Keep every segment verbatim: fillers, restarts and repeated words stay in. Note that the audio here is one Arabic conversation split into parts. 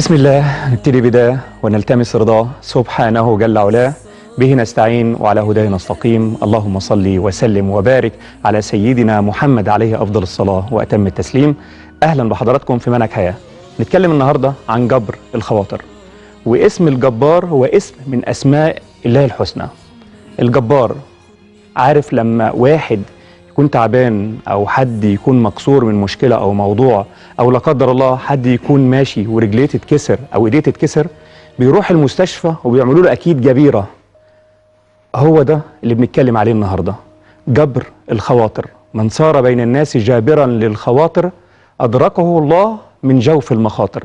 بسم الله نبتدي بداية ونلتمس رضاه سبحانه جل علاه، به نستعين وعلى هداه نستقيم. اللهم صل وسلم وبارك على سيدنا محمد عليه أفضل الصلاة وأتم التسليم. أهلا بحضراتكم في منهج حياة. نتكلم النهاردة عن جبر الخواطر، واسم الجبار هو اسم من أسماء الله الحسنى. الجبار، عارف لما واحد يكون تعبان أو حد يكون مكسور من مشكلة أو موضوع، أو لا قدر الله حد يكون ماشي ورجليه تتكسر أو إيديه تتكسر، بيروح المستشفى وبيعملوا له أكيد جبيرة. هو ده اللي بنتكلم عليه النهاردة، جبر الخواطر. من سار بين الناس جابرا للخواطر أدركه الله من جوف المخاطر.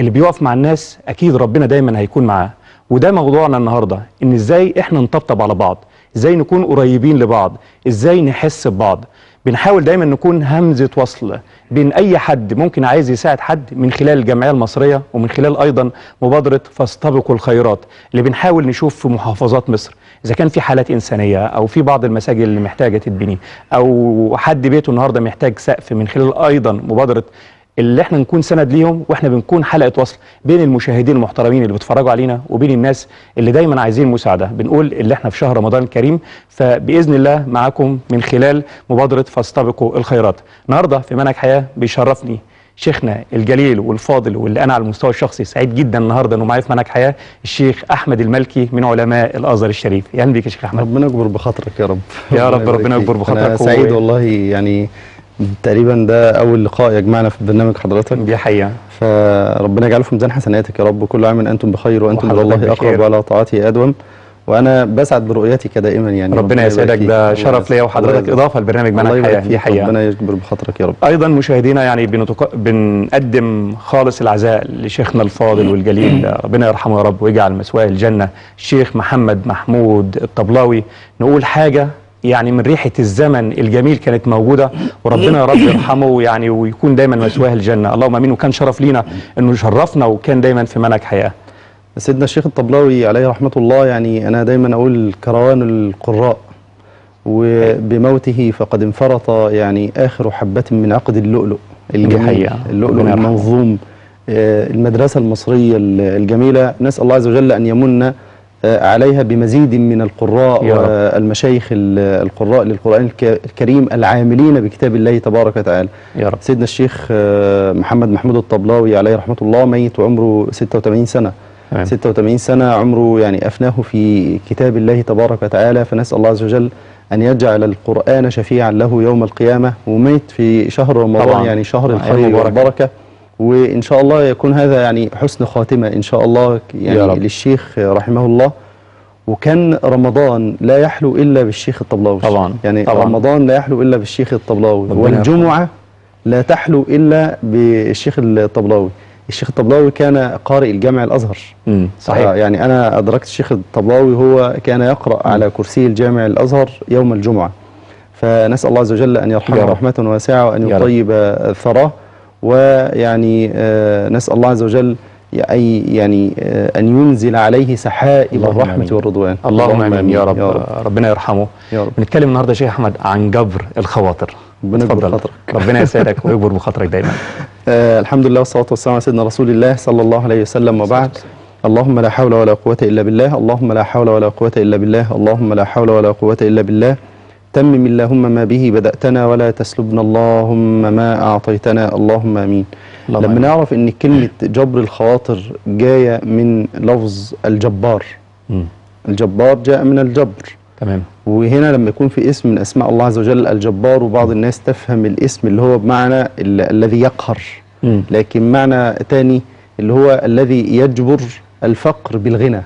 اللي بيقف مع الناس أكيد ربنا دايما هيكون معاه. وده موضوعنا النهاردة، إن إزاي إحنا نطبطب على بعض، إزاي نكون قريبين لبعض، إزاي نحس ببعض. بنحاول دايما نكون همزة وصل بين أي حد ممكن عايز يساعد حد من خلال الجمعية المصرية، ومن خلال أيضا مبادرة فاستبقوا الخيرات اللي بنحاول نشوف في محافظات مصر إذا كان في حالات إنسانية، أو في بعض المساجد اللي محتاجة تتبني، أو حد بيته النهاردة محتاج سقف، من خلال أيضا مبادرة اللي احنا نكون سند ليهم، واحنا بنكون حلقة وصل بين المشاهدين المحترمين اللي بيتفرجوا علينا وبين الناس اللي دايما عايزين مساعدة. بنقول اللي احنا في شهر رمضان الكريم، فبإذن الله معاكم من خلال مبادرة فاستبقوا الخيرات. النهارده في منهج حياة بيشرفني شيخنا الجليل والفاضل، واللي انا على المستوى الشخصي سعيد جدا النهارده انه معايا في منهج حياه، الشيخ احمد المالكي من علماء الازهر الشريف. اهلا بيك يا شيخ احمد. ربنا يكبر بخاطرك يا رب. يا رب ربنا يكبر بخاطرك. انا سعيد والله، يعني تقريبا ده اول لقاء يجمعنا في برنامج حضرتك، دي حقيقه. فربنا يجعله في ميزان حسناتك يا رب، وكل عام انتم بخير وانتم الى الله اقرب وعلى طاعته ادوم. وانا بسعد برؤيتك دائما، يعني ربنا يسعدك، ده شرف ليا وحضرتك اضافه لبرنامج منهج حياه، دي حقيقه. ربنا يجبر بخاطرك يا رب. ايضا مشاهدينا، يعني بنتق... بنقدم خالص العزاء لشيخنا الفاضل والجليل، ربنا يرحمه يا رب ويجعل مسواه الجنه، الشيخ محمد محمود الطبلاوي. نقول حاجه يعني من ريحة الزمن الجميل كانت موجودة، وربنا يا رب يرحمه يعني ويكون دايما مسواه الجنة، اللهم امين. وكان شرف لينا انه شرفنا وكان دايما في منهج حياة. سيدنا الشيخ الطبلاوي عليه رحمة الله، يعني انا دايما اقول كروان القراء، وبموته فقد انفرط يعني اخر حبة من عقد اللؤلؤ الجميل، اللؤلؤ المنظوم، المدرسة المصرية الجميلة. نسأل الله عز وجل ان يمن عليها بمزيد من القراء والمشايخ القراء للقرآن الكريم العاملين بكتاب الله تبارك وتعالى. يا رب. سيدنا الشيخ محمد محمود الطبلاوي عليه رحمة الله ميت وعمره ستة وثمانين سنة. أيه. ستة وثمانين سنة عمره، يعني أفناه في كتاب الله تبارك وتعالى. فنسأل الله عز وجل أن يجعل القرآن شفيعا له يوم القيامة، وميت في شهر رمضان طبعا. يعني شهر الخير والبركة، وإن شاء الله يكون هذا يعني حسن خاتمة إن شاء الله يعني للشيخ رحمه الله. وكان رمضان لا يحلو إلا بالشيخ الطبلاوي طبعا، يعني طبعا. رمضان لا يحلو إلا بالشيخ الطبلاوي، والجمعة لا تحلو إلا بالشيخ الطبلاوي. الشيخ الطبلاوي كان قارئ الجامع الأزهر. مم. صحيح. يعني أنا أدركت الشيخ الطبلاوي هو كان يقرأ مم. على كرسي الجامع الأزهر يوم الجمعة. فنسأل الله عز وجل أن يرحمه رحمة واسعة، وأن يطيب ثراه، ويعني آه نسأل الله عز وجل يعني آه أن ينزل عليه سحائب الرحمة والرضوان. اللهم آمين يا رب. يا رب ربنا يرحمه يا رب. بنتكلم النهارده يا شيخ أحمد عن جبر الخواطر. ربنا يجبر بخاطرك. ربنا يسعدك ويجبر بخاطرك دايما. آه الحمد لله والصلاة والسلام على سيدنا رسول الله صلى الله عليه وسلم، وبعد. اللهم لا حول ولا قوة إلا بالله، اللهم لا حول ولا قوة إلا بالله، اللهم لا حول ولا قوة إلا بالله. تمم اللهم ما به بدأتنا ولا تسلبنا اللهم ما أعطيتنا، اللهم آمين. اللهم لما آمين. نعرف أن كلمة جبر الخواطر جاية من لفظ الجبار. م. الجبار جاء من الجبر. تمام. وهنا لما يكون في اسم من أسماء الله عز وجل الجبار، وبعض الناس تفهم الاسم اللي هو بمعنى الذي يقهر، م. لكن معنى تاني اللي هو الذي يجبر الفقر بالغنى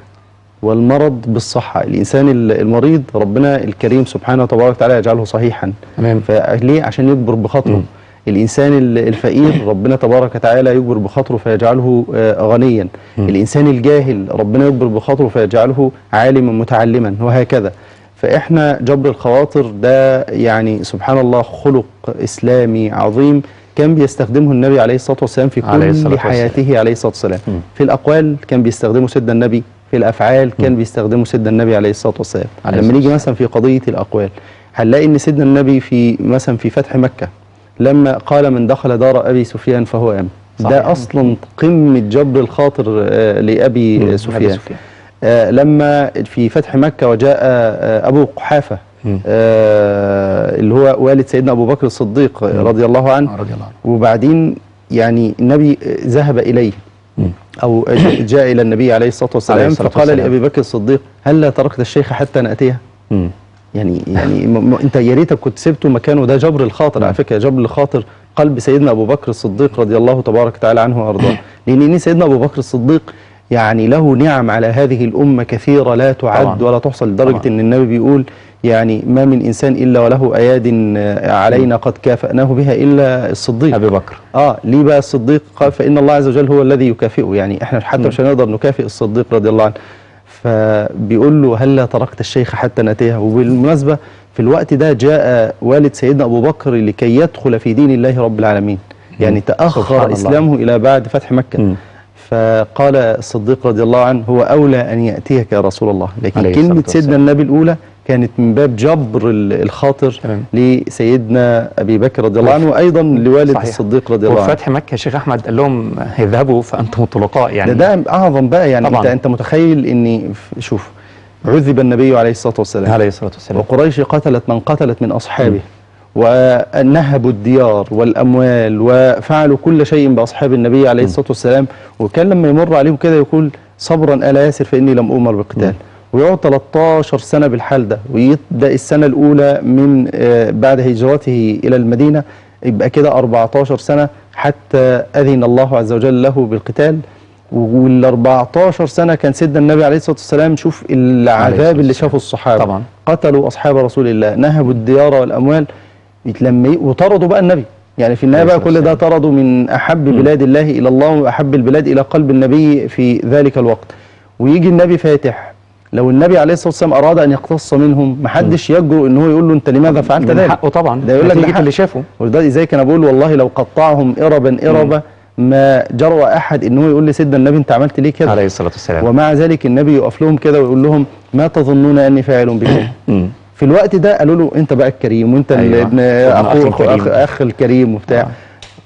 والمرض بالصحة. الإنسان المريض ربنا الكريم سبحانه وتبارك وتعالى يجعله صحيحا. تمام. فليه؟ عشان يجبر بخاطره. الإنسان الفقير ربنا تبارك وتعالى يجبر بخاطره فيجعله غنيا. مم. الإنسان الجاهل ربنا يجبر بخاطره فيجعله عالما متعلما، وهكذا. فإحنا جبر الخواطر ده يعني سبحان الله خلق إسلامي عظيم كان بيستخدمه النبي عليه الصلاة والسلام في كل حياته عليه الصلاة والسلام. مم. في الأقوال كان بيستخدمه سيدنا النبي، في الافعال كان بيستخدمه سيدنا النبي عليه الصلاه والسلام. لما نيجي مثلا في قضيه الاقوال هنلاقي ان سيدنا النبي في مثلا في فتح مكه لما قال من دخل دار ابي سفيان فهو امن. ده أصلا قمة جبر الخاطر لأبي سفيان. آه لما في فتح مكة وجاء آه أبو قحافة آه اللي هو والد سيدنا أبو بكر الصديق رضي الله عنه، رضي الله عنه، وبعدين يعني النبي ذهب إليه مم. أو جاء إلى النبي عليه الصلاة والسلام عليه الصلاة فقال لأبي بكر الصديق هل لا تركت الشيخ حتى نأتيه؟ مم. يعني يعني أنت يا ريتك كنت سبته مكانه. ده جبر الخاطر على فكرة، جبر الخاطر قلب سيدنا أبو بكر الصديق رضي الله تبارك تعالى عنه وأرضاه، لأن سيدنا أبو بكر الصديق يعني له نعم على هذه الأمة كثيرة لا تعد طبعا. ولا تحصل، لدرجة أن النبي بيقول يعني ما من إنسان إلا وله أياد علينا قد كافأناه بها إلا الصديق أبي بكر. آه ليه بقى الصديق؟ قال فإن الله عز وجل هو الذي يكافئه، يعني إحنا حتى مش هنقدر نكافئ الصديق رضي الله عنه. فبيقول له هل لا تركت الشيخ حتى نأتيه. وبالمناسبة في الوقت ده جاء والد سيدنا أبو بكر لكي يدخل في دين الله رب العالمين، يعني تأخر إسلامه الله. إلى بعد فتح مكة م. فقال الصديق رضي الله عنه هو أولى أن يأتيك يا رسول الله، لكن كلمة سيدنا النبي الأولى كانت من باب جبر الخاطر أمين. لسيدنا أبي بكر رضي الله عنه وأيضا لوالد صحيح. الصديق رضي الله عنه. وفتح مكة شيخ أحمد قال لهم اذهبوا فأنتم طلقاء، يعني ده, ده أعظم بقى يعني طبعاً. أنت أنت متخيل إني شوف عذب النبي عليه الصلاة والسلام عليه الصلاة والسلام وقريش قتلت من قتلت من أصحابه م. ونهبوا الديار والأموال وفعلوا كل شيء بأصحاب النبي عليه الصلاة والسلام، وكان لما يمر عليهم كده يقول صبرا ألا ياسر فإني لم أؤمر بقتال، ويقعد ثلاث عشرة سنة بالحال ده، ويبدأ السنة الأولى من بعد هجرته إلى المدينة يبقى كده أربعة عشر سنة حتى أذن الله عز وجل له بالقتال. وال أربعة عشر سنة كان سيدنا النبي عليه الصلاة والسلام شوف العذاب اللي شافه الصحابة طبعا. قتلوا أصحاب رسول الله، نهبوا الديار والأموال، يتلمي وطردوا بقى النبي، يعني في النهايه بقى كل ده طردوا من احب بلاد الله الى الله واحب البلاد الى قلب النبي في ذلك الوقت. ويجي النبي فاتح، لو النبي عليه الصلاه والسلام اراد ان يقتص منهم محدش يجرؤ ان هو يقول له انت لماذا فعلت ذلك؟ حقه طبعا، ده يقول لك ده اللي شافه. وده زي كان بقول والله لو قطعهم اربا اربا ما جرؤ احد ان هو يقول لسيدنا النبي انت عملت ليه كده؟ عليه الصلاه والسلام. ومع ذلك النبي يقف لهم كده ويقول لهم ما تظنون اني فاعل بكم؟ في الوقت ده قالوا له انت بقى الكريم وانت أيوة. ابن اخوك اخ الكريم وبتاع آه.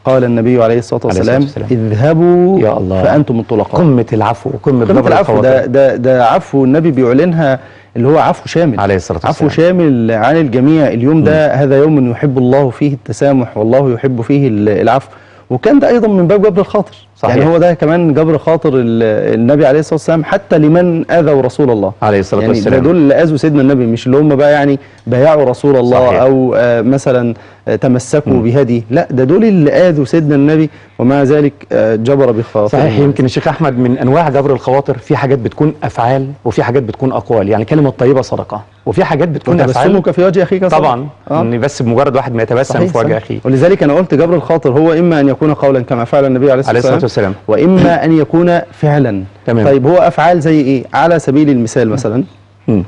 قال النبي عليه الصلاه والسلام اذهبوا يا الله فانتم الطلقاء. قمه العفو وقمه جبر الخواطر. ده ده ده عفو النبي بيعلنها اللي هو عفو شامل عليه الصلاه والسلام، عفو شامل عن الجميع. اليوم ده م. هذا يوم يحب الله فيه التسامح والله يحب فيه العفو، وكان ده ايضا من باب جبر الخاطر صحيح. يعني هو ده كمان جبر خاطر النبي عليه الصلاه والسلام حتى لمن اذوا رسول الله عليه الصلاه يعني والسلام. يعني دول اللي اذوا سيدنا النبي، مش اللي هم بقى يعني بايعوا رسول الله صحيح. او آه مثلا آه تمسكوا بهديه، لا ده دول اللي اذوا سيدنا النبي ومع ذلك آه جبر بخاطر صحيح. يمكن الشيخ احمد من انواع جبر الخواطر في حاجات بتكون افعال وفي حاجات بتكون اقوال، يعني كلمه طيبه صدقه، وفي حاجات بتكون افعال تبسمك في وجه اخيك طبعا آه. ان بس بمجرد واحد ما يتبسم في وجه اخيه. ولذلك انا قلت جبر الخاطر هو اما ان يكون قولا كما فعل النبي عليه الصلاه والسلام سلام. وإما أن يكون فعلا تمام. طيب هو أفعال زي إيه؟ على سبيل المثال مثلا م.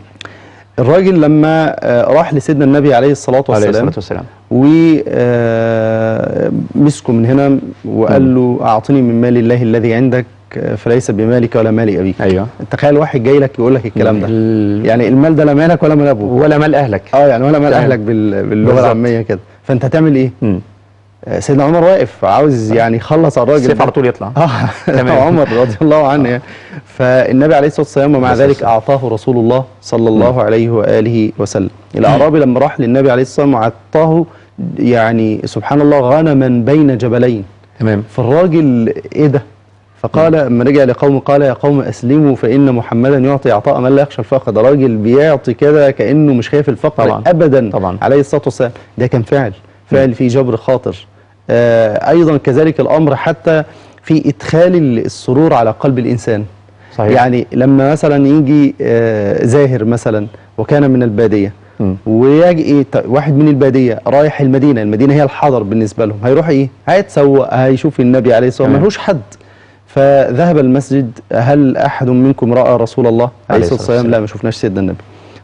الراجل لما راح لسيدنا النبي عليه الصلاة والسلام, والسلام. ومسكه من هنا وقال له أعطني من مال الله الذي عندك فليس بمالك ولا مال أبيك. أيوة. تخيل واحد جاي لك يقول لك الكلام ده، يعني المال ده لا مالك ولا مال أبوك ولا مال أهلك اه يعني ولا مال أهلك باللغة العامية كده، فأنت هتعمل إيه؟ م. سيدنا عمر واقف عاوز يعني يخلص على الراجل، سيف على طول يطلع اه عمر رضي الله عنه يعني. فالنبي عليه الصلاه والسلام ومع ذلك اعطاه رسول الله صلى الله عليه واله وسلم. الاعرابي لما راح للنبي عليه الصلاه والسلام اعطاه يعني سبحان الله غنما بين جبلين تمام. فالراجل ايه ده؟ فقال لما رجع لقومه قال يا قوم اسلموا فان محمدا يعطي اعطاء من لا يخشى الفقر. ده راجل بيعطي كده كانه مش خايف الفقر طبعًا. ابدا طبعًا. عليه الصلاه والسلام ده كان فعل فعل في جبر خاطر. آه ايضا كذلك الامر حتى في ادخال السرور على قلب الانسان صحيح. يعني لما مثلا يجي آه زاهر مثلا وكان من الباديه م. ويجي واحد من الباديه رايح المدينه، المدينه هي الحضر بالنسبه لهم، هيروح ايه؟ هيتسوق، هيشوف النبي عليه الصلاه والسلام ملهوش حد. فذهب المسجد، هل احد منكم راى رسول الله عليه الصلاه والسلام؟ لا ما شفناش سيدنا النبي.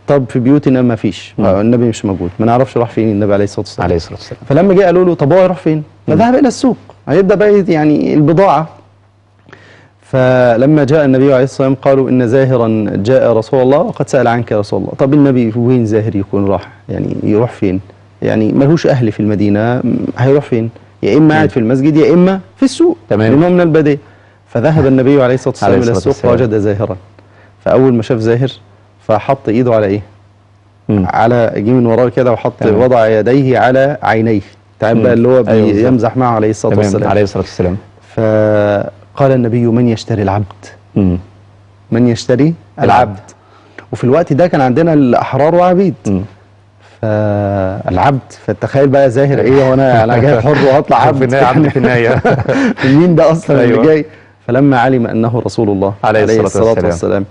طب في بيوتنا ما فيش، النبي مش موجود، ما نعرفش راح فين النبي عليه الصلاه والسلام. عليه الصلاه والسلام. فلما جه قالوا له طب هو يروح فين؟ فذهب الى السوق، هيبدا بقى يعني البضاعه. فلما جاء النبي عليه الصلاه والسلام قالوا ان زاهرا جاء رسول الله وقد سال عنك يا رسول الله. طب النبي وين زاهر يكون راح؟ يعني يروح فين؟ يعني ملهوش اهل في المدينه، هيروح فين؟ يا اما قاعد في المسجد يا اما في السوق، تمام، لانه من البديهة. فذهب النبي عليه الصلاه والسلام الى السوق فوجد زاهرا، فاول ما شاف زاهر فحط ايده على ايه؟ مم. على جه من وراه كده وحط، تمام، وضع يديه على عينيه، تعال بقى اللي هو بيمزح معه عليه الصلاه والسلام، عليه الصلاه والسلام. فقال النبي: من يشتري العبد؟ مم. من يشتري العبد. العبد، وفي الوقت ده كان عندنا الاحرار وعبيد. مم. فالعبد، فتخيل بقى زاهر ايه، وانا انا جاي حر وهطلع عبد عبد في النهايه مين ده اصلا اللي جاي؟ فلما علم انه رسول الله عليه الصلاه, الصلاة والسلام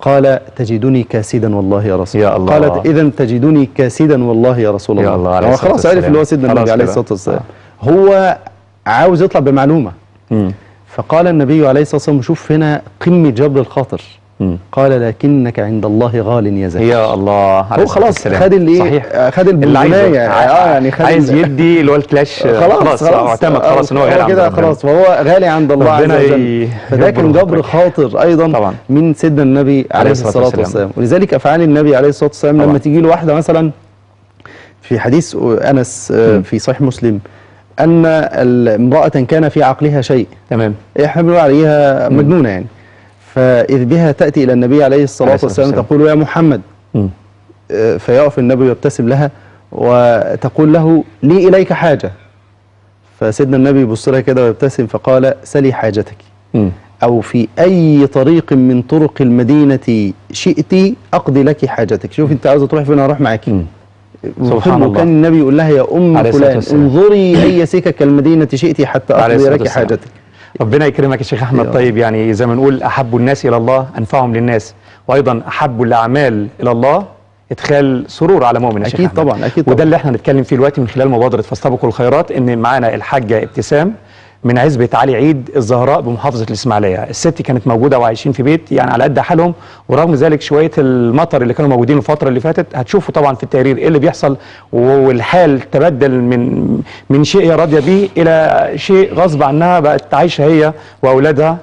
قال: تجدني كاسدا والله يا رسول يا الله. قالت: اذا تجدني كاسدا والله يا رسول الله, الله. هو خلاص عرف اللي هو سيدنا النبي عليه الصلاه والسلام، هو عاوز يطلع بمعلومه. مم. فقال النبي عليه الصلاه والسلام: شوف هنا قمه جبر الخاطر. مم. قال: لكنك عند الله غال يا زاهر. يا الله، هو خلاص خد الايه، خد البنايه، اه يعني خد عايز يدي اللي هو الكلاش، خلاص اعتمد خلاص ان هو غالي كده، خلاص فهو غالي عند الله عز وجل. فده كان جبر خاطر ايضا طبعا من سيدنا النبي عليه الصلاه والسلام. ولذلك افعال النبي عليه الصلاه والسلام لما تيجي له واحده، مثلا في حديث انس في صحيح مسلم ان امراه كان في عقلها شيء، تمام، حملوا عليها مجنونه يعني، فإذ بها تأتي إلى النبي عليه الصلاة والسلام تقول: يا محمد. م. فيقف النبي ويبتسم لها وتقول له: لي إليك حاجة. فسيدنا النبي يبص لها كده ويبتسم فقال: سلي حاجتك. م. أو في أي طريق من طرق المدينة شئتي أقضي لك حاجتك. شوف أنت عاوزة تروح فين، أروح معاكي. سبحان الله، كان النبي يقول لها: يا أم فلان انظري أي سكك المدينة شئتي حتى أقضي لك حاجتك. ربنا يكرمك يا شيخ احمد. طيب، يعني زي ما نقول احب الناس الى الله انفعهم للناس، وايضا احب الاعمال الى الله ادخال سرور على مؤمن يا شيخ احمد. اكيد طبعا، اكيد طبعا. وده اللي احنا هنتكلم فيه دلوقتي من خلال مبادره فاستبقوا الخيرات، ان معانا الحاجه ابتسام من عزبة علي عيد الزهراء بمحافظه الاسماعيليه. الست كانت موجوده وعايشين في بيت يعني على قد حالهم، ورغم ذلك شويه المطر اللي كانوا موجودين الفتره اللي فاتت هتشوفوا طبعا في التقرير ايه اللي بيحصل، والحال تبدل من من شيء هي راضيه به الى شيء غصب عنها بقت عايشه هي واولادها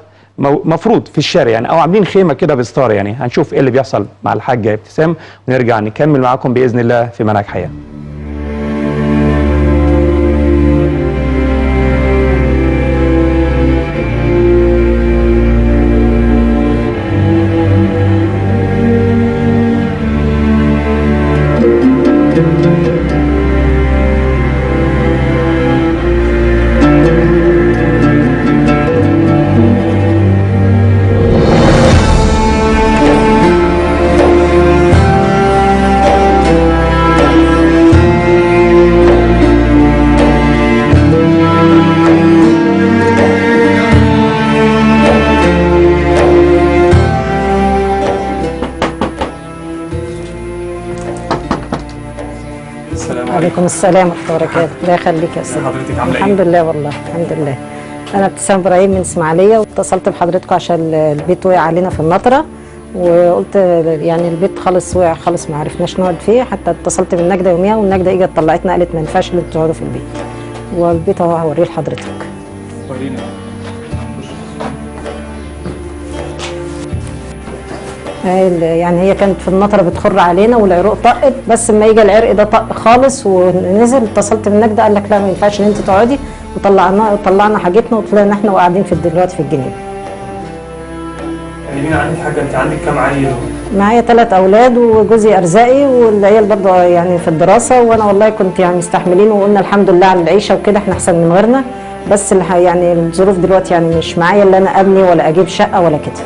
مفروض في الشارع يعني، او عاملين خيمه كده بستار يعني. هنشوف ايه اللي بيحصل مع الحاجه ابتسام ونرجع نكمل معاكم باذن الله في منهج حياه. السلام ورحمة الله وبركاته. الله يخليك يا سيدي. حضرتك عامله ايه؟ الحمد لله، والله الحمد لله. أنا ابتسام ابراهيم من الإسماعيلية، واتصلت بحضرتكم عشان البيت وقع علينا في المطرة، وقلت يعني البيت خالص وقع خالص، ما عرفناش نقعد فيه، حتى اتصلت بالنجدة يوميها، والنجدة إجت طلعتنا قالت ما ينفعش إنتوا تقعدوا في البيت. والبيت أهو هوريه لحضرتك. ورينا. يعني هي كانت في المطره بتخر علينا والعروق طقت، بس لما يجي العرق ده طق خالص ونزل. اتصلت بالنجدة قال لك لا ما ينفعش ان انت تقعدي، وطلعنا وطلعنا حاجتنا وطلعنا احنا وقاعدين في دلوقتي في الجنينه. كلمينا عن الحاجه، انت عندك كام عيل؟ معايا ثلاث اولاد وجوزي ارزاقي، والعيال برضه يعني في الدراسه، وانا والله كنت يعني مستحملين وقلنا الحمد لله على العيشه وكده، احنا احسن من غيرنا، بس يعني الظروف دلوقتي يعني مش معايا اللي انا ابني ولا اجيب شقه ولا كده.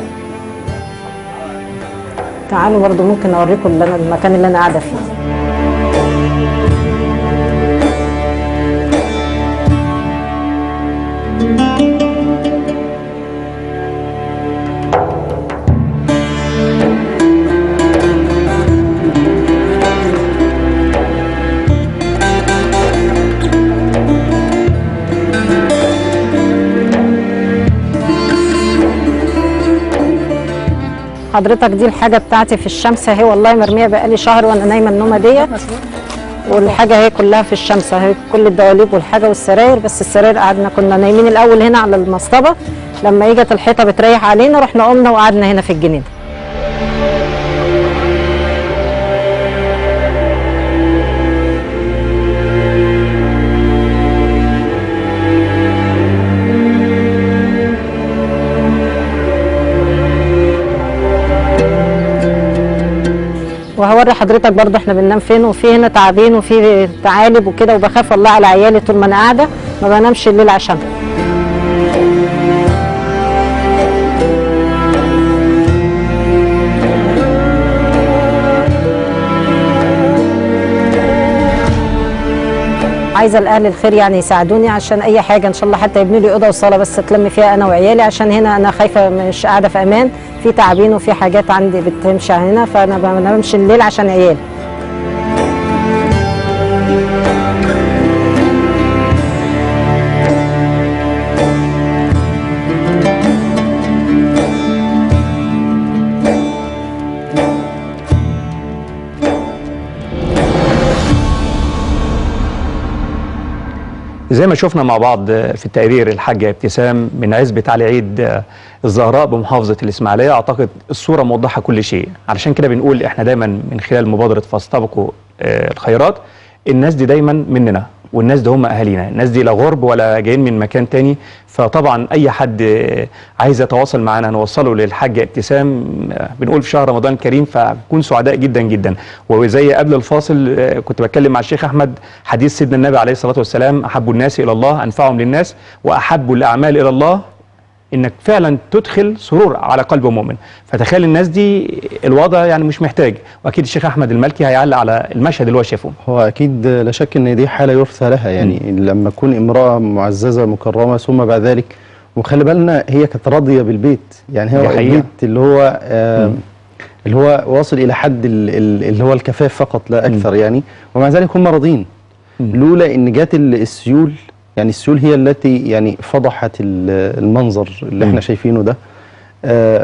تعالوا برضو ممكن اوريكم اللي انا المكان اللي انا قاعده فيه. حضرتك دي الحاجه بتاعتي في الشمس اهي، والله مرميه بقالي شهر وانا نايمه النومه ديت، والحاجه اهي كلها في الشمس اهي، كل الدواليب والحاجه والسراير. بس السراير قعدنا كنا نايمين الاول هنا على المصطبه، لما اجت الحيطه بتريح علينا رحنا قمنا وقعدنا هنا في الجنينه. بوري حضرتك برضو احنا بننام فين، وفي هنا تعبين وفي تعالب وكده، وبخاف والله على عيالي طول ما انا قاعده ما بنامش الليل عشانها. عايزه الاهل الخير يعني يساعدوني عشان اي حاجه ان شاء الله، حتى يبنوا لي اوضه وصاله بس اتلم فيها انا وعيالي، عشان هنا انا خايفه مش قاعده في امان، في تعبين وفي حاجات عندي بتمشي هنا، فانا ما بنامش الليل عشان عيالي. زي ما شفنا مع بعض في التقرير الحاجة ابتسام من عزبة علي عيد الزهراء بمحافظة الإسماعيلية، أعتقد الصورة موضحة كل شيء. علشان كده بنقول إحنا دايما من خلال مبادرة فاستبقوا الخيرات، الناس دي دايما مننا، والناس دي هم أهالينا، الناس دي لا غرب ولا جايين من مكان تاني. فطبعا أي حد عايز يتواصل معانا هنوصله للحاجة ابتسام، بنقول في شهر رمضان الكريم، فبنكون سعداء جدا جدا. وزي قبل الفاصل كنت بتكلم مع الشيخ أحمد، حديث سيدنا النبي عليه الصلاة والسلام: أحب الناس إلى الله أنفعهم للناس، وأحب الأعمال إلى الله إنك فعلا تدخل سرور على قلب مؤمن. فتخيل الناس دي الوضع يعني مش محتاج، وأكيد الشيخ أحمد المالكي هيعلق على المشهد اللي هو شافه. هو أكيد لا شك إن دي حالة يرثى لها، يعني م. لما تكون امرأة معززة مكرمة ثم بعد ذلك، وخلي بالنا هي كانت راضية بالبيت، يعني هي البيت اللي هو آه اللي هو واصل إلى حد اللي هو الكفاف فقط لا أكثر م. يعني، ومع ذلك هم راضين، لولا إن جات السيول، يعني السيول هي التي يعني فضحت المنظر اللي احنا شايفينه ده.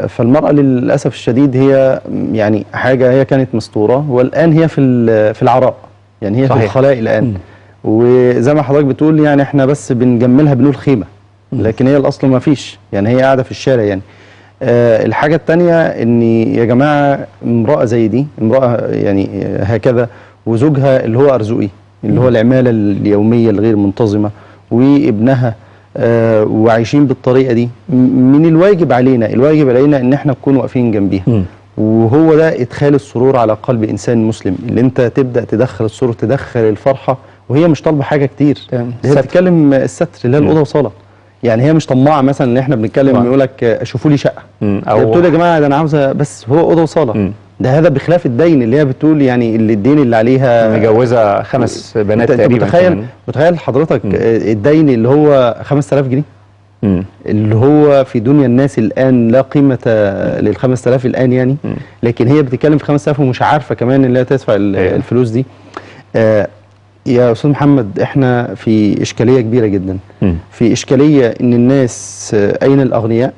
فالمرأة للأسف الشديد هي يعني حاجة، هي كانت مسطورة والآن هي في في العراء، يعني هي صحيح. في الخلاء الآن، وزي ما حضرتك بتقول يعني احنا بس بنجملها بنقول خيمة، لكن هي الأصل ما فيش، يعني هي قاعدة في الشارع. يعني الحاجة التانية ان يا جماعة امرأة زي دي، امرأة يعني هكذا وزوجها اللي هو أرزقي اللي هو العمالة اليومية الغير منتظمة وابنها آه وعايشين بالطريقه دي، من الواجب علينا، الواجب علينا ان احنا نكون واقفين جنبيها. م. وهو ده ادخال السرور على قلب انسان مسلم، اللي انت تبدا تدخل السرور، تدخل الفرحه، وهي مش طالبه حاجه كتير. هي بتتكلم الستر اللي هي الاوضه وصاله، يعني هي مش طماعه مثلا ان احنا بنتكلم يقول لك شوفوا لي شقه، او بتقول يا جماعه ده انا عاوزه بس هو اوضه وصاله. ده هذا بخلاف الدين اللي هي بتقول يعني اللي الدين اللي عليها مجوزه خمس بنات تقريبا. متخيل متخيل حضرتك م. الدين اللي هو خمسة آلاف جنيه، م. اللي هو في دنيا الناس الان لا قيمه لل خمسة آلاف الان يعني، م. لكن هي بتتكلم في خمسة آلاف ومش عارفه كمان اللي هي تدفع الفلوس دي. آه يا استاذ محمد، احنا في اشكاليه كبيره جدا، م. في اشكاليه ان الناس اين الاغنياء؟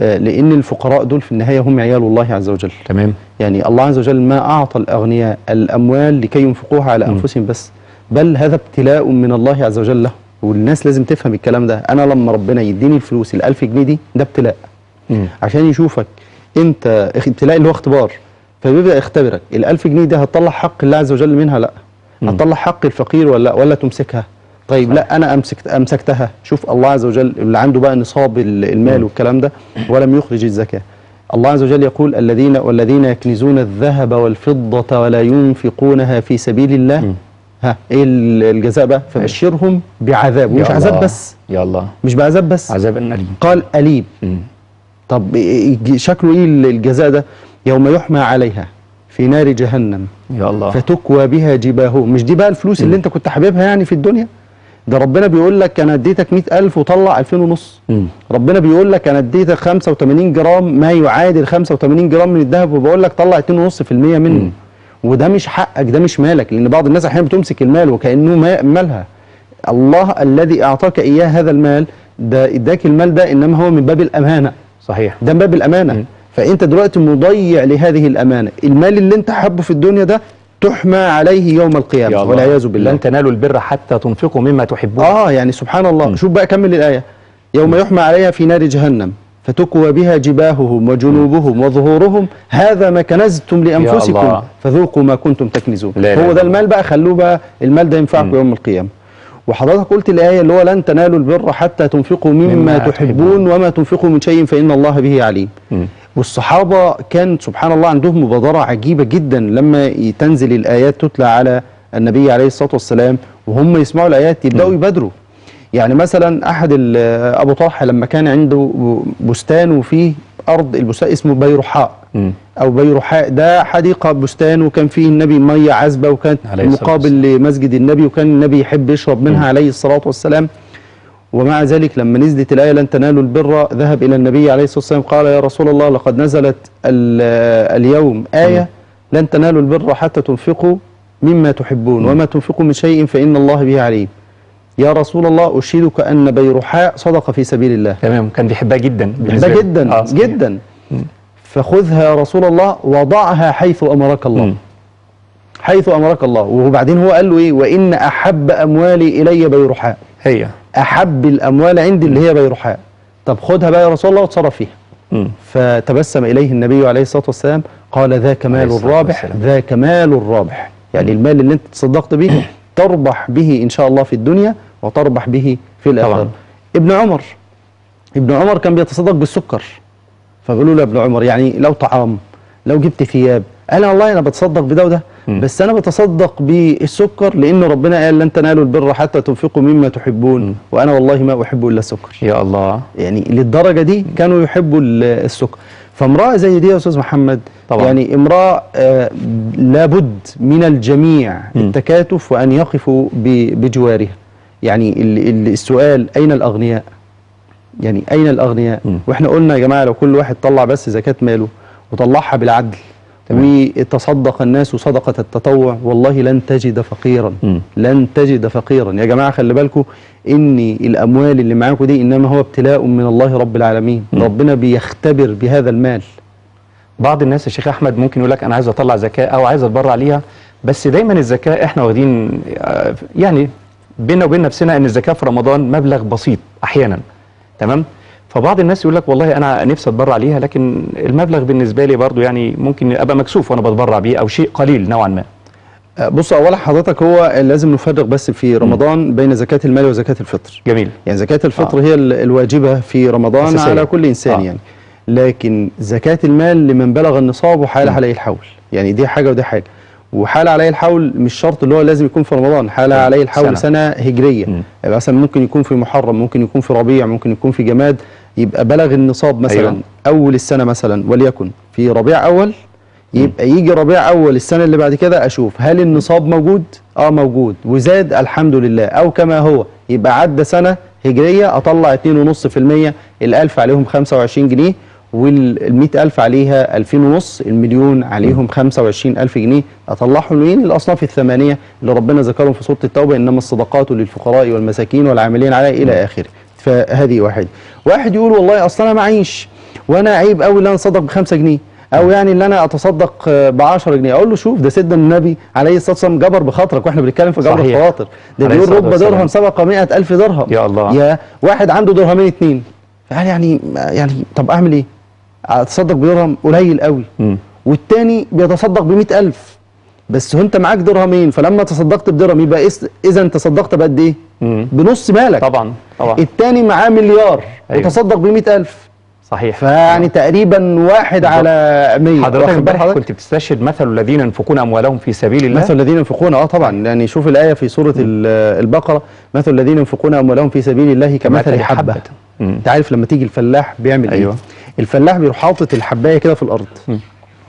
لأن الفقراء دول في النهاية هم عيال الله عز وجل. تمام. يعني الله عز وجل ما أعطى الأغنياء الأموال لكي ينفقوها على أنفسهم بس، بل هذا ابتلاء من الله عز وجل له، والناس لازم تفهم الكلام ده. أنا لما ربنا يديني الفلوس الألف جنيه دي، ده ابتلاء م. عشان يشوفك أنت، ابتلاء اللي هو اختبار، فبيبدأ يختبرك الألف جنيه ده هتطلع حق الله عز وجل منها؟ لا. م. هتطلع حق الفقير ولا ولا تمسكها؟ طيب صح. لا انا امسكت امسكتها. شوف الله عز وجل اللي عنده بقى نصاب المال والكلام ده، ولم يخرج الزكاه. الله عز وجل يقول: الذين والذين يكنزون الذهب والفضه ولا ينفقونها في سبيل الله. م. ها ايه الجزاء بقى؟ فبشرهم بعذاب، ومش عذاب بس، يا الله، مش بعذاب بس، عذاب اليم. قال اليم. م. طب شكله ايه الجزاء ده؟ يوم يحمى عليها في نار جهنم، يا الله، فتكوى بها جباههم. مش دي بقى الفلوس م. اللي انت كنت حبيبها يعني في الدنيا؟ ده ربنا بيقول لك انا اديتك مئة ألف وطلع ألفين ونص. م. ربنا بيقول لك انا اديتك خمسة وثمانين جرام، ما يعادل خمسة وثمانين جرام من الذهب، وبقول لك طلع اتنين فاصلة خمسة بالمية منه. م. وده مش حقك، ده مش مالك، لان بعض الناس احيانا بتمسك المال وكانه مالها. الله الذي اعطاك اياه هذا المال، ده اداك المال ده انما هو من باب الامانه. صحيح، ده من باب الامانه. م. فانت دلوقتي مضيع لهذه الامانه. المال اللي انت حبه في الدنيا ده تحمى عليه يوم القيامة والعياذ بالله. لن تنالوا البر حتى تنفقوا مما تحبون. اه يعني سبحان الله. م. شوف بقى، كمل الآية: يوم م. يحمى عليها في نار جهنم فتكوى بها جباههم وجنوبهم وظهورهم، هذا ما كنزتم لأنفسكم فذوقوا ما كنتم تكنزون. لا لا، هو ده المال بقى، خلوه بقى، المال ده ينفعكم يوم القيامة. وحضرتك قلت الآية اللي هو لن تنالوا البر حتى تنفقوا مما, مما تحبون وما تنفقوا من شيء فإن الله به عليم. م. والصحابة كان سبحان الله عندهم مبادرة عجيبة جدا لما تنزل الآيات تتلى على النبي عليه الصلاة والسلام وهم يسمعوا الآيات يبدأوا يبادروا. يعني مثلا أحد أبو طلحة لما كان عنده بستان وفيه أرض، البستان اسمه بيرحاء أو بيرحاء، ده حديقة بستان وكان فيه النبي مية عذبة وكانت مقابل لمسجد النبي وكان النبي يحب يشرب منها عليه الصلاة والسلام. ومع ذلك لما نزلت الآية لن تنالوا البر ذهب إلى النبي عليه الصلاة والسلام قال يا رسول الله لقد نزلت اليوم آية لن تنالوا البر حتى تنفقوا مما تحبون وما تنفقوا من شيء فإن الله به عليم. يا رسول الله أشهدك أن بيرحاء صدقة في سبيل الله. تمام، كان بيحبها جدا بيحبها جدا آه جدا. فخذها يا رسول الله وضعها حيث أمرك الله. م. حيث أمرك الله. وبعدين هو قال له إيه؟ وإن أحب أموالي إلي بيرحاء. هي أحب الأموال عندي اللي هي بيرحاء. طب خدها بقى يا رسول الله وتصرف فيها. م. فتبسم إليه النبي عليه الصلاة والسلام قال ذاك مال الرابح ذاك مال الرابح. يعني المال اللي أنت تصدقت به تربح به إن شاء الله في الدنيا وتربح به في الآخرة. ابن عمر ابن عمر كان بيتصدق بالسكر، فبيقولوا له يا ابن عمر يعني لو طعام لو جبت ثياب، قال والله أنا بتصدق بده وده بس أنا بتصدق بالسكر لأن ربنا قال لن تنالوا البر حتى تنفقوا مما تحبون م. وأنا والله ما أحب إلا السكر. يا الله، يعني للدرجة دي كانوا يحبوا السكر. فامرأة زي دي يا أستاذ محمد طبعا. يعني امرأة آه لابد من الجميع م. التكاتف وأن يقفوا بجوارها. يعني السؤال أين الأغنياء؟ يعني أين الأغنياء؟ م. وإحنا قلنا يا جماعة لو كل واحد طلع بس زكاة ماله وطلعها بالعدل تمام. وتصدق الناس صدقة التطوع والله لن تجد فقيرا م. لن تجد فقيرا. يا جماعة خلي بالكم إن الأموال اللي معاكم دي إنما هو ابتلاء من الله رب العالمين. م. ربنا بيختبر بهذا المال. بعض الناس يا شيخ أحمد ممكن يقول لك أنا عايز أطلع زكاة أو عايز أتبرع ليها، بس دايما الزكاة إحنا واخدين يعني بينا وبين نفسنا ان الزكاه في رمضان مبلغ بسيط احيانا تمام. فبعض الناس يقول لك والله انا نفسي اتبرع ليها لكن المبلغ بالنسبه لي برضو يعني ممكن ابقى مكسوف وانا بتبرع بيه او شيء قليل نوعا ما. بص اولا حضرتك هو لازم نفرق بس في رمضان بين زكاه المال وزكاه الفطر. جميل. يعني زكاه الفطر آه. هي الواجبه في رمضان أساسية. على كل انسان آه. يعني لكن زكاه المال لمن بلغ النصاب وحال عليه الحول. يعني دي حاجه ودي حاجه. وحال عليه الحول مش شرط اللي هو لازم يكون في رمضان، حال عليه الحول سنة, سنة هجرية. مم. يبقى مثلا ممكن يكون في محرم، ممكن يكون في ربيع، ممكن يكون في جماد، يبقى بلغ النصاب مثلا أيوة. أول السنة مثلا وليكن في ربيع أول، يبقى يجي ربيع أول السنة اللي بعد كده أشوف هل النصاب موجود؟ أه موجود وزاد الحمد لله أو كما هو، يبقى عدى سنة هجرية أطلع اتنين ونص في المية، الألف عليهم خمسة وعشرين جنيه والمئة ألف عليها ألفين ونص، المليون عليهم خمسة وعشرين ألف جنيه أطلعهم لين الأصناف الثمانية اللي ربنا ذكرهم في سورة التوبة إنما الصدقات للفقراء والمساكين والعاملين عليها إلى آخره. فهذه واحد واحد يقول والله أصلا أنا معيش وأنا عيب أوي اللي أنا أتصدق بخمسة جنيه أو يعني اللي أنا أتصدق بعشرة جنيه. أقول له شوف ده سيدنا النبي عليه الصلاة والسلام جبر بخاطرك، وإحنا بنتكلم في جبر الخواطر ده بيقول رب درهم سبق مئة ألف درهم. يا الله، يا واحد عنده درهمين اتنين يعني يعني طب أعمل إيه؟ اتصدق بدرهم قليل قوي م. والتاني بيتصدق بمئة ألف بس هو انت معاك درهمين، فلما تصدقت بدرهم يبقى اذا انت صدقت بقد ايه؟ بنص مالك طبعا طبعا. التاني معاه مليار أيوه. وتصدق بمئة ألف صحيح، فيعني تقريبا واحد بالضبط. على مية. حضرتك امبارح كنت بتستشهد مثل الذين ينفقون اموالهم في سبيل الله. مثل الذين ينفقون اه طبعا، يعني شوف الآية في سورة البقرة مثل الذين ينفقون اموالهم في سبيل الله كمثل حبة. انت عارف لما تيجي الفلاح بيعمل أيوة. ايه؟ الفلاح بيروح حاطط الحبايه كده في الارض م.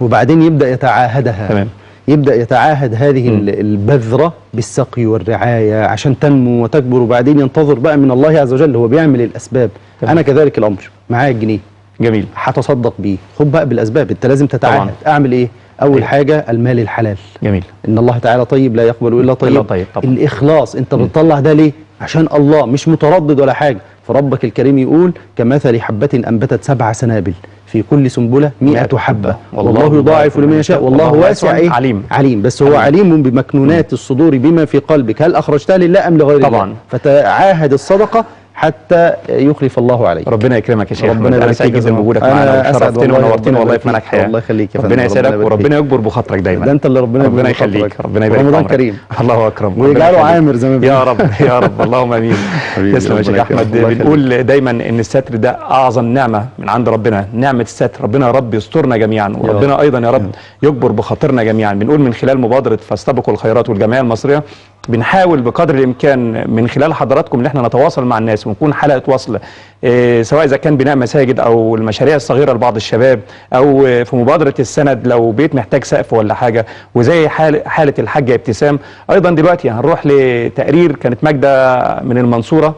وبعدين يبدا يتعاهدها. تمام. يبدا يتعاهد هذه م. البذره بالسقي والرعايه عشان تنمو وتكبر، وبعدين ينتظر بقى من الله عز وجل، هو بيعمل الاسباب. تمام. انا كذلك الامر، معايا الجنيه جميل هتصدق بيه، خد بقى بالاسباب، انت لازم تتعاهد طبعا. اعمل ايه؟ اول أيوة. حاجه المال الحلال. جميل. ان الله تعالى طيب لا يقبل الا طيب, طيب. الاخلاص، انت بتطلع ده ليه؟ عشان الله، مش متردد ولا حاجه. فربك الكريم يقول كمثل حبة أنبتت سبع سنابل في كل سنبلة مئة حبة والله يضاعف لمن يشاء والله واسع إيه؟ عليم. عليم بس هو عليم, عليم بمكنونات الصدور بما في قلبك هل أخرجتها لله أم لغير الله. طبعا فتعاهد الصدقة حتى يخلف الله عليك. ربنا يكرمك يا شيخ، ربنا يبارك فيك جدا بوجودك معانا، شرفتنا ونورتنا والله في منهج حياة. الله يخليك يا فندم، ربنا يسعدك وربنا يكبر بخاطرك دايما. ده انت اللي ربنا ربنا يخليك، ربنا يبارك فيك، رمضان كريم الله اكرم ويجعله عامر زي ما بيقولوا يا رب يا رب. اللهم امين. تسلم يا شيخ احمد. بنقول دايما ان الستر ده اعظم نعمه من عند ربنا، نعمه الستر، ربنا يا رب يسترنا جميعا، وربنا ايضا يا رب يكبر بخاطرنا جميعا. بنقول من خلال مبادره فاستبقوا الخيرات والجمعيه المصريه بنحاول بقدر الامكان من خلال حضراتكم ان احنا نتواصل مع الناس ونكون حلقه وصل، إيه سواء اذا كان بناء مساجد او المشاريع الصغيره لبعض الشباب، او في مبادره السند لو بيت محتاج سقف ولا حاجه، وزي حاله الحاجه ابتسام ايضا دلوقتي هنروح لتقرير كانت ماجدة من المنصوره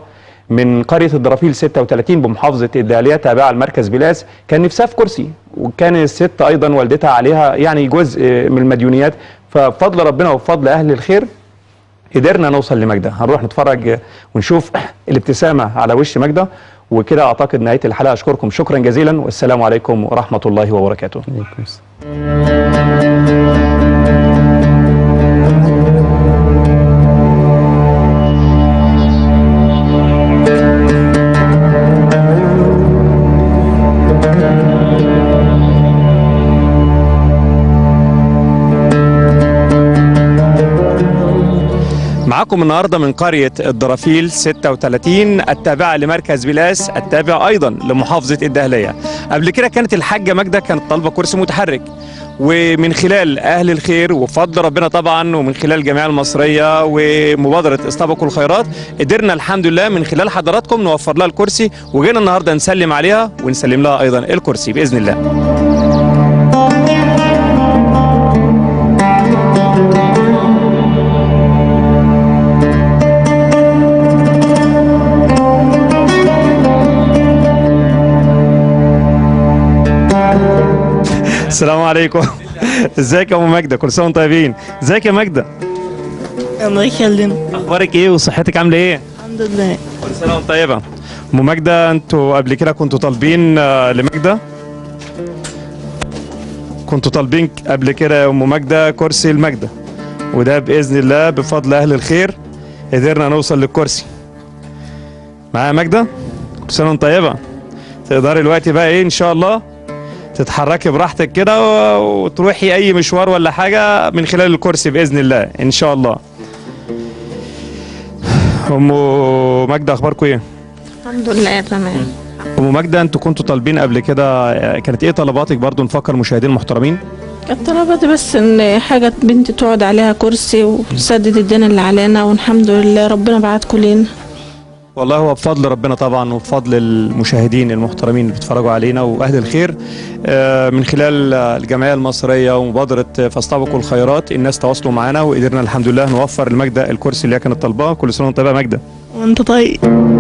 من قريه الدرافيل ستة وثلاثين بمحافظه الداليه تابعه لمركز بلاس، كان نفسها في كرسي، وكان الست ايضا والدتها عليها يعني جزء من المديونيات، فبفضل ربنا وبفضل اهل الخير قدرنا نوصل لماجدة. هنروح نتفرج ونشوف الابتسامة على وش ماجدة، وكده أعتقد نهاية الحلقة. أشكركم شكرا جزيلا والسلام عليكم ورحمة الله وبركاته. معكم النهارده من قرية الدرافيل ستة وثلاثين التابعة لمركز بلاس التابع أيضا لمحافظة الدهلية. قبل كده كانت الحاجة ماجدة كانت طالبة كرسي متحرك، ومن خلال أهل الخير وفضل ربنا طبعا ومن خلال الجمعية المصرية ومبادرة استبقوا الخيرات قدرنا الحمد لله من خلال حضراتكم نوفر لها الكرسي، وجينا النهارده نسلم عليها ونسلم لها أيضا الكرسي بإذن الله. السلام عليكم. ازيك يا ام ماجدة؟ كل سنه وانتم طيبين. ازيك يا ماجدة؟ الله يخلينا. اخبارك ايه وصحتك عامله ايه؟ الحمد لله. كل سنه وانتم طيبه. ام ماجدة انتوا قبل كده كنتوا طالبين لماجدة، كنتوا طالبين قبل كده يا ام ماجدة كرسي لماجدة، وده باذن الله بفضل اهل الخير قدرنا نوصل للكرسي. معايا ماجدة؟ كل سنه وانتم طيبه. تقدري دلوقتي بقى ايه ان شاء الله تتحركي براحتك كده وتروحي اي مشوار ولا حاجه من خلال الكرسي باذن الله ان شاء الله. ام ماجدة اخباركم ايه؟ الحمد لله تمام. ام ماجدة انتوا كنتوا طالبين قبل كده، كانت ايه طلباتك برضو نفكر مشاهدين المحترمين؟ كانت طلباتي بس ان حاجه بنتي تقعد عليها كرسي وتسدد الدين اللي علينا، والحمد لله ربنا بعتكم لينا. والله هو بفضل ربنا طبعا وبفضل المشاهدين المحترمين اللي بيتفرجوا علينا واهل الخير، من خلال الجمعيه المصريه ومبادره فاستبقوا الخيرات الناس تواصلوا معانا وقدرنا الحمد لله نوفر لماجدة الكرسي اللي هي كانت طالباه. كل سنه وانت طيبه يا ماجدة. وانت طيب.